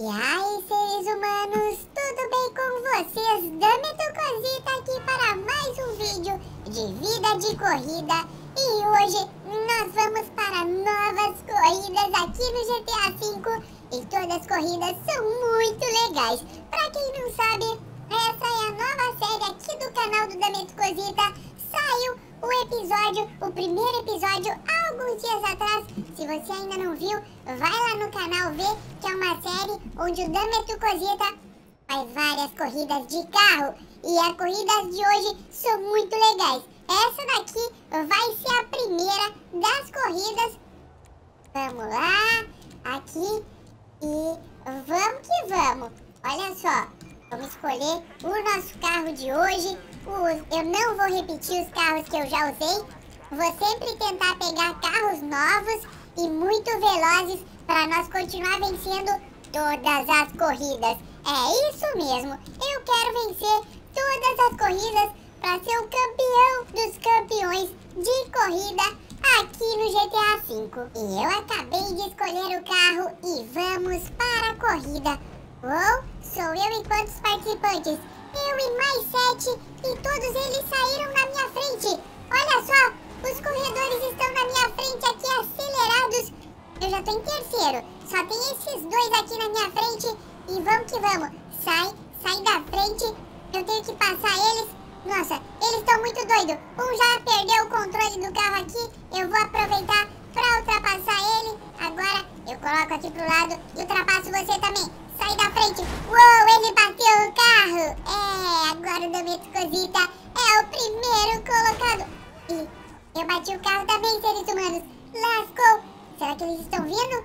E aí, seres humanos, tudo bem com vocês? Dame Tu Cosita aqui para mais um vídeo de vida de corrida. E hoje nós vamos para novas corridas aqui no GTA V. E todas as corridas são muito legais. Para quem não sabe, essa é a nova série aqui do canal do Dame Tu Cosita. Saiu o primeiro episódio há alguns dias atrás. Se você ainda não viu, vai lá no canal ver, que é uma série onde o Dame Tu Cosita faz várias corridas de carro. E as corridas de hoje são muito legais. Essa daqui vai ser a primeira das corridas. Vamos lá, aqui, e vamos que vamos. Olha só, vamos escolher o nosso carro de hoje. Eu não vou repetir os carros que eu já usei. Vou sempre tentar pegar carros novos e muito velozes para nós continuar vencendo todas as corridas. É isso mesmo, eu quero vencer todas as corridas para ser o campeão dos campeões de corrida aqui no GTA V. E eu acabei de escolher o carro e vamos para a corrida. Uou, sou eu e quantos participantes? Eu e mais 7, e todos eles saíram na minha frente. Olha só, os corredores estão na minha frente aqui, acelerados. Eu já tô em terceiro, só tem esses dois aqui na minha frente. E vamos que vamos, sai da frente. Eu tenho que passar eles. Nossa, eles estão muito doidos. Um já perdeu o controle do carro aqui. Eu vou aproveitar pra ultrapassar ele. Agora eu coloco aqui pro lado e ultrapasso você também. Sai da frente. Uou, ele bateu o carro. É, agora o Dame Tu Cosita é o primeiro colocado. E eu bati o carro também, seres humanos. Lascou. Será que eles estão vindo?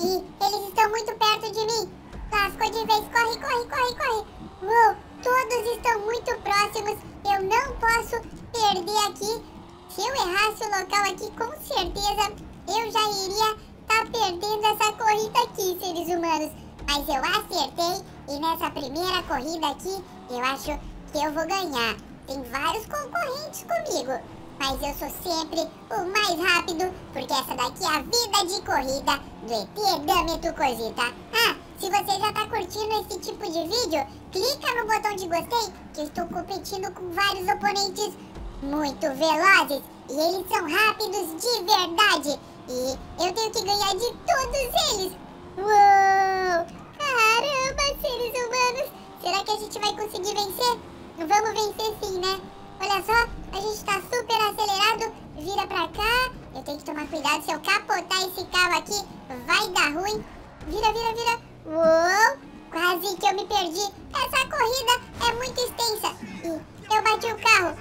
E eles estão muito perto de mim. Lascou de vez. Corre, corre, corre, corre. Uou, todos estão muito próximos. Eu não posso perder aqui. Se eu errasse o local aqui, com certeza eu já iria estar perdendo essa corrida aqui, seres humanos. Mas eu acertei, e nessa primeira corrida aqui, eu acho que eu vou ganhar. Tem vários concorrentes comigo, mas eu sou sempre o mais rápido, porque essa daqui é a vida de corrida do ET Dame Tu Cosita. Ah, se você já tá curtindo esse tipo de vídeo, clica no botão de gostei, que eu estou competindo com vários oponentes muito velozes. E eles são rápidos de verdade, e eu tenho que ganhar de todos eles. Uou! Caramba, seres humanos! Será que a gente vai conseguir vencer? Vamos vencer sim, né? Olha só, a gente tá super acelerado. Vira pra cá. Eu tenho que tomar cuidado, se eu capotar esse carro aqui, vai dar ruim. Vira, vira, vira. Uou! Quase que eu me perdi. Essa corrida é muito extensa. E eu bati o carro.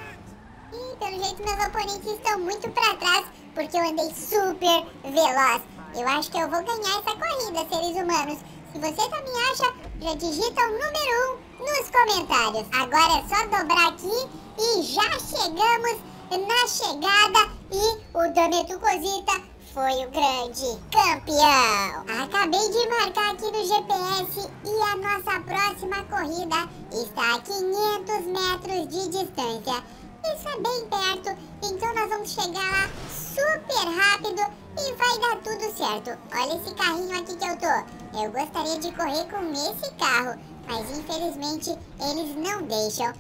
E pelo jeito meus oponentes estão muito pra trás, porque eu andei super veloz. Eu acho que eu vou ganhar essa corrida, seres humanos. Se você também acha, já digita o número 1 nos comentários. Agora é só dobrar aqui e já chegamos na chegada. E o Dame Tu Cosita foi o grande campeão. Acabei de marcar aqui no GPS e a nossa próxima corrida está a 500 metros de distância. Isso é bem perto, então nós vamos chegar lá super rápido e vai dar tudo certo. Olha esse carrinho aqui que eu tô. Eu gostaria de correr com esse carro, mas infelizmente eles não deixam.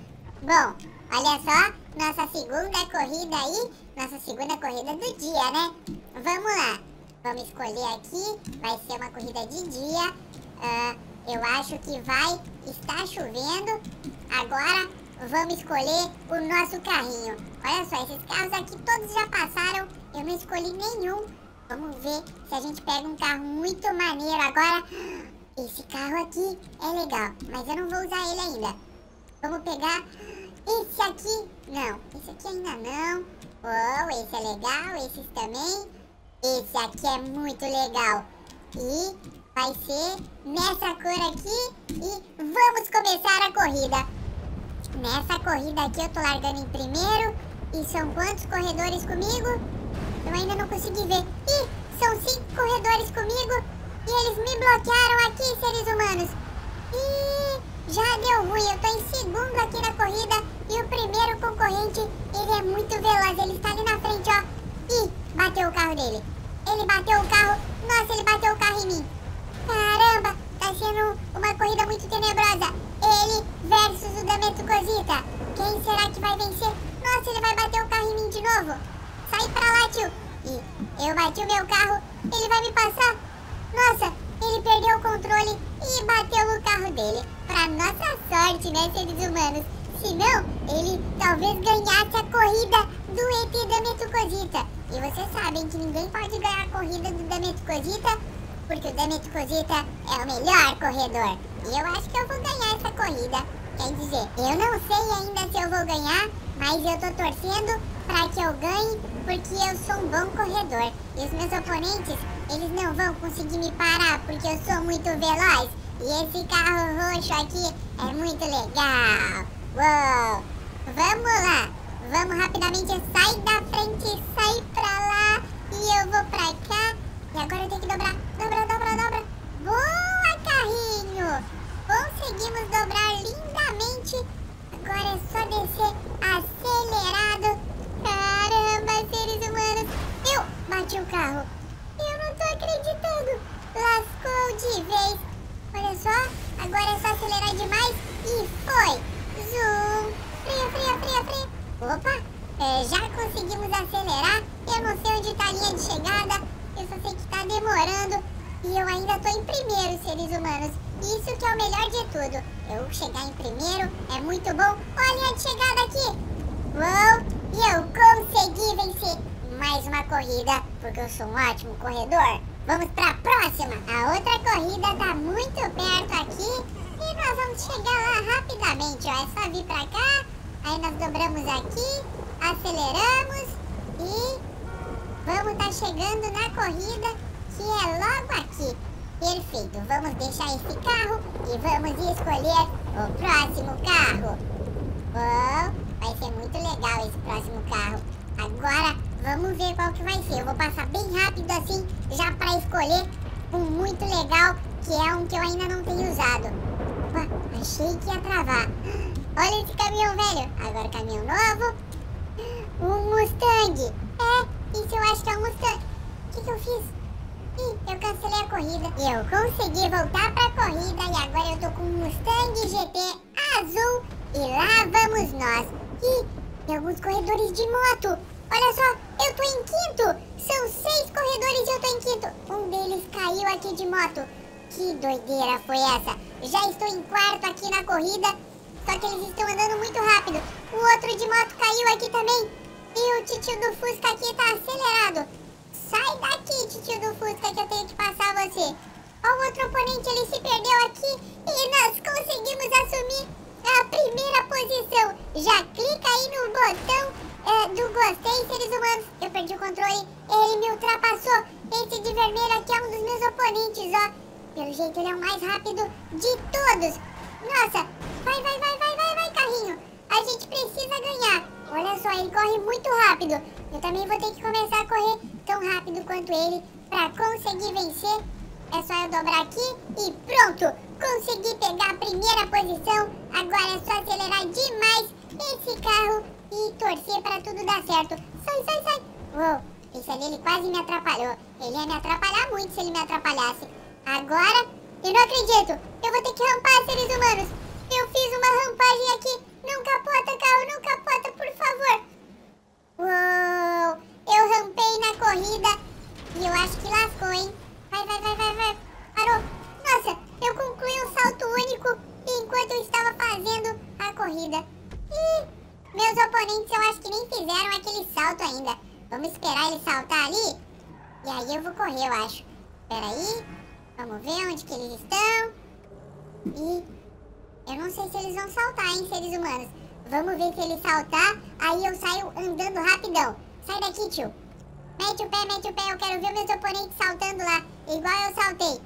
Bom, olha só, nossa segunda corrida aí, nossa segunda corrida do dia, né? Vamos lá, vamos escolher aqui, vai ser uma corrida de dia. Eu acho que vai estar chovendo. Agora vamos escolher o nosso carrinho. Olha só, esses carros aqui todos já passaram. Eu não escolhi nenhum. Vamos ver se a gente pega um carro muito maneiro agora. Esse carro aqui é legal, mas eu não vou usar ele ainda. Vamos pegar esse aqui. Não, esse aqui ainda não. Oh, esse é legal, esses também. Esse aqui é muito legal. E vai ser nessa cor aqui. E vamos começar a corrida. Nessa corrida aqui eu tô largando em primeiro. E são quantos corredores comigo? Eu ainda não consegui ver. Ih, são 5 corredores comigo. E eles me bloquearam aqui, seres humanos. Ih, já deu ruim. Eu tô em segundo aqui na corrida. E o primeiro concorrente, ele é muito veloz. Ele está ali na frente, ó. Ih, bateu o carro dele. Ele bateu o carro. Nossa, ele bateu o carro em mim. Caramba, tá sendo controle e bateu no carro dele. Pra nossa sorte, né, seres humanos? Senão, ele talvez ganhasse a corrida do ET Dame Tu Cosita. E vocês sabem que ninguém pode ganhar a corrida do Dame Tu Cosita, porque o Dame Tu Cosita é o melhor corredor. E eu acho que eu vou ganhar essa corrida. Quer dizer, eu não sei ainda se eu vou ganhar, mas eu tô torcendo pra que eu ganhe, porque eu sou um bom corredor. E os meus oponentes, eles não vão conseguir me parar, porque eu sou muito veloz. E esse carro roxo aqui é muito legal. Uou! Vamos lá! Vamos rapidamente, sai da frente, sai pra lá, e eu vou pra cá. E agora eu tenho que dobrar, dobra, dobra, dobra. Boa, carrinho! Conseguimos dobrar lindamente. Agora é só descer acelerado. Caramba, seres humanos! Eu bati o carro. Eu não tô acreditando. Lascou de vez. Olha só, agora é só acelerar demais e foi. Zoom. Freia, freia, freia, freia. Opa, já conseguimos acelerar. Eu não sei onde tá a linha de chegada. Eu só sei que tá demorando. E eu ainda tô em primeiro, seres humanos. Isso que é o melhor de tudo. Eu chegar em primeiro é muito bom. Olha a linha de chegada aqui. Uou, e eu consegui vencer mais uma corrida, porque eu sou um ótimo corredor. Vamos pra próxima. A outra corrida tá muito perto aqui. E nós vamos chegar lá rapidamente, ó. É só vir pra cá, aí nós dobramos aqui, aceleramos e vamos tá chegando na corrida, que é logo aqui. Perfeito, vamos deixar esse carro e vamos escolher o próximo carro. Uou, vai ser muito legal esse próximo carro. Agora vamos ver qual que vai ser. Eu vou passar bem rápido assim, já pra escolher um muito legal, que é um que eu ainda não tenho usado. Achei que ia travar. Olha esse caminhão velho. Agora caminhão novo. Um Mustang. É, isso eu acho que é um Mustang. O que eu fiz? Ih, eu cancelei a corrida. Eu consegui voltar pra corrida e agora eu tô com um Mustang GT azul. E lá vamos nós. Ih, tem alguns corredores de moto. Olha só, eu tô em quinto. São 6 corredores e eu tô em quinto. Um deles caiu aqui de moto. Que doideira foi essa? Já estou em quarto aqui na corrida, só que eles estão andando muito rápido. O outro de moto caiu aqui também. E o titio do Fusca aqui tá acelerado. Sai daqui, titio do Fusca, que eu tenho que passar você. Ó, o outro oponente, ele se perdeu aqui e nós conseguimos assumir a primeira posição. Já clica aí no botão do gostei, seres humanos. Eu perdi o controle, ele me ultrapassou. Esse de vermelho aqui é um dos meus oponentes, ó. Pelo jeito, ele é o mais rápido de todos. Nossa, vai, vai, vai, vai, vai, vai, carrinho. A gente precisa ganhar. Olha só, ele corre muito rápido. Eu também vou ter que começar a correr tão rápido quanto ele pra conseguir vencer. É só eu dobrar aqui e pronto. Consegui pegar a primeira posição. Agora é só acelerar demais esse carro e torcer pra tudo dar certo. Sai, sai, sai. Uou, esse ali, ele quase me atrapalhou. Ele ia me atrapalhar muito se ele me atrapalhasse. Agora, eu não acredito. Eu vou ter que rampar, seres humanos. Eu fiz uma rampagem aqui. Não capota, carro, não capota, por favor. Uou, eu rampei na corrida e eu acho que lascou, hein? Vai, vai, vai, vai, vai. Parou. Nossa, eu concluí um salto único enquanto eu estava fazendo a corrida. E meus oponentes, eu acho que nem fizeram aquele salto ainda. Vamos esperar ele saltar ali e aí eu vou correr, eu acho. Espera aí. Vamos ver onde que eles estão. E eu não sei se eles vão saltar, hein, seres humanos. Vamos ver se ele saltar. Aí eu saio andando rapidão. Sai daqui, tio. Mete o pé, eu quero ver meus oponentes saltando lá, igual eu saltei.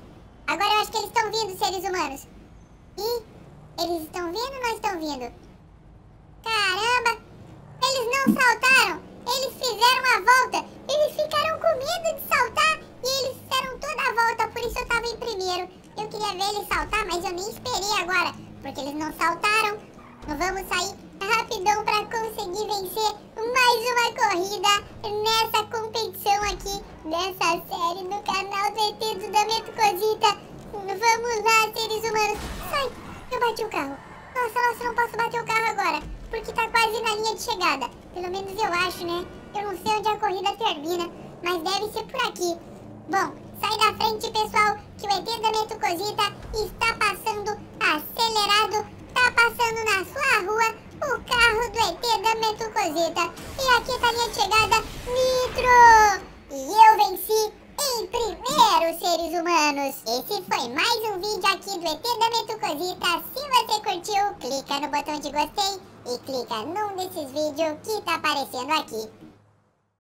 Agora eu acho que eles estão vindo, seres humanos. E eles estão vindo ou não estão vindo? Caramba, eles não saltaram. Eles fizeram a volta. Eles ficaram com medo de saltar e eles fizeram toda a volta, por isso eu tava em primeiro. Eu queria ver ele saltar, mas eu nem esperei agora, porque eles não saltaram. Nós vamos sair rapidão pra conseguir vencer mais uma corrida nessa competição aqui, nessa série do canal GT do Dame Tu Cosita. Vamos lá, seres humanos. Sai, eu bati o carro. Nossa, nossa, não posso bater o carro agora, porque tá quase na linha de chegada. Pelo menos eu acho, né? Eu não sei onde a corrida termina, mas deve ser por aqui. Bom, sai da frente, pessoal, que que o ET Dame Tu Cosita está passando acelerado, tá passando na sua rua o carro do ET Dame Tu Cosita. E aqui tá a linha de chegada, Nitro! E eu venci em primeiro, seres humanos. Esse foi mais um vídeo aqui do ET Dame Tu Cosita. Se você curtiu, clica no botão de gostei e clica num desses vídeos que tá aparecendo aqui.